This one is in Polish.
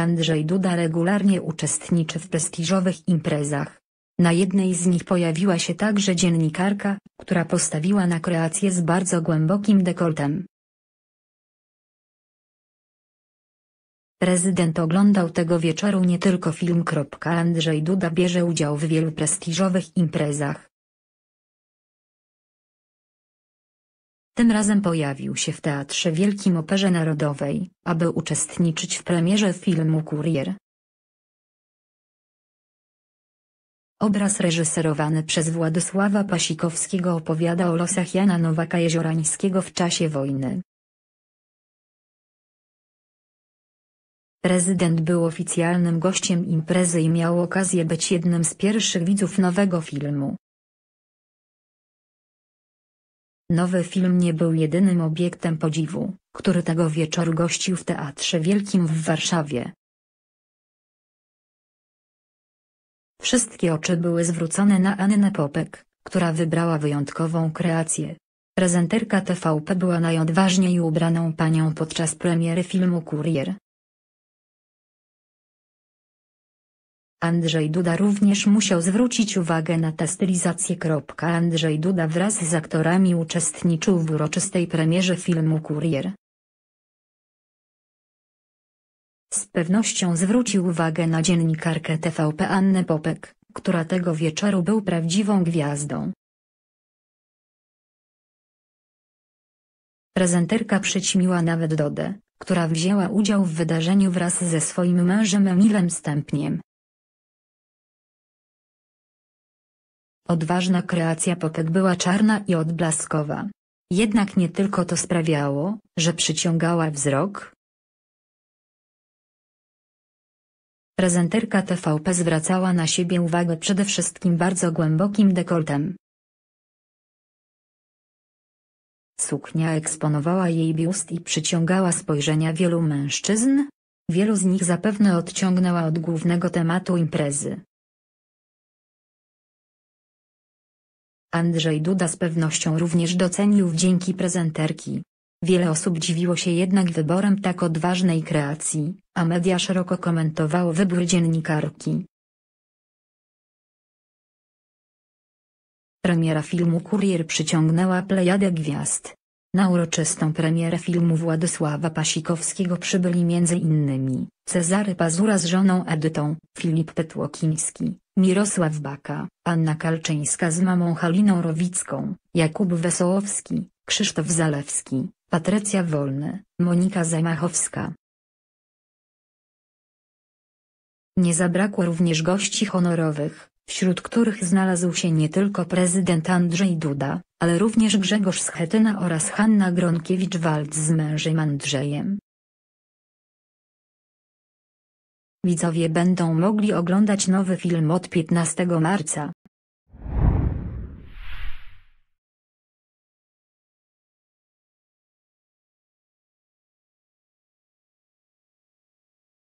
Andrzej Duda regularnie uczestniczy w prestiżowych imprezach. Na jednej z nich pojawiła się także dziennikarka, która postawiła na kreację z bardzo głębokim dekoltem. Prezydent oglądał tego wieczoru nie tylko film. Andrzej Duda bierze udział w wielu prestiżowych imprezach. Tym razem pojawił się w Teatrze Wielkim Operze Narodowej, aby uczestniczyć w premierze filmu Kurier. Obraz reżyserowany przez Władysława Pasikowskiego opowiada o losach Jana Nowaka-Jeziorańskiego w czasie wojny. Prezydent był oficjalnym gościem imprezy i miał okazję być jednym z pierwszych widzów nowego filmu. Nowy film nie był jedynym obiektem podziwu, który tego wieczoru gościł w Teatrze Wielkim w Warszawie. Wszystkie oczy były zwrócone na Annę Popek, która wybrała wyjątkową kreację. Prezenterka TVP była najodważniej ubraną panią podczas premiery filmu Kurier. Andrzej Duda również musiał zwrócić uwagę na tę stylizację. Andrzej Duda wraz z aktorami uczestniczył w uroczystej premierze filmu Kurier. Z pewnością zwrócił uwagę na dziennikarkę TVP Annę Popek, która tego wieczoru był prawdziwą gwiazdą. Prezenterka przyćmiła nawet Dodę, która wzięła udział w wydarzeniu wraz ze swoim mężem Emilem Stępniem. Odważna kreacja Popek była czarna i odblaskowa. Jednak nie tylko to sprawiało, że przyciągała wzrok. Prezenterka TVP zwracała na siebie uwagę przede wszystkim bardzo głębokim dekoltem. Suknia eksponowała jej biust i przyciągała spojrzenia wielu mężczyzn. Wielu z nich zapewne odciągnęła od głównego tematu imprezy. Andrzej Duda z pewnością również docenił wdzięki prezenterki. Wiele osób dziwiło się jednak wyborem tak odważnej kreacji, a media szeroko komentowało wybór dziennikarki. Premiera filmu Kurier przyciągnęła plejadę gwiazd. Na uroczystą premierę filmu Władysława Pasikowskiego przybyli m.in. Cezary Pazura z żoną Edytą, Philippe Tłokiński, Mirosław Baka, Anna Kalczyńska z mamą Haliną Rowicką, Jakub Wesołowski, Krzysztof Zalewski, Patrycja Wolny, Monika Zamachowska. Nie zabrakło również gości honorowych, wśród których znalazł się nie tylko prezydent Andrzej Duda, ale również Grzegorz Schetyna oraz Hanna Gronkiewicz-Waltz z mężem Andrzejem. Widzowie będą mogli oglądać nowy film od 15 marca.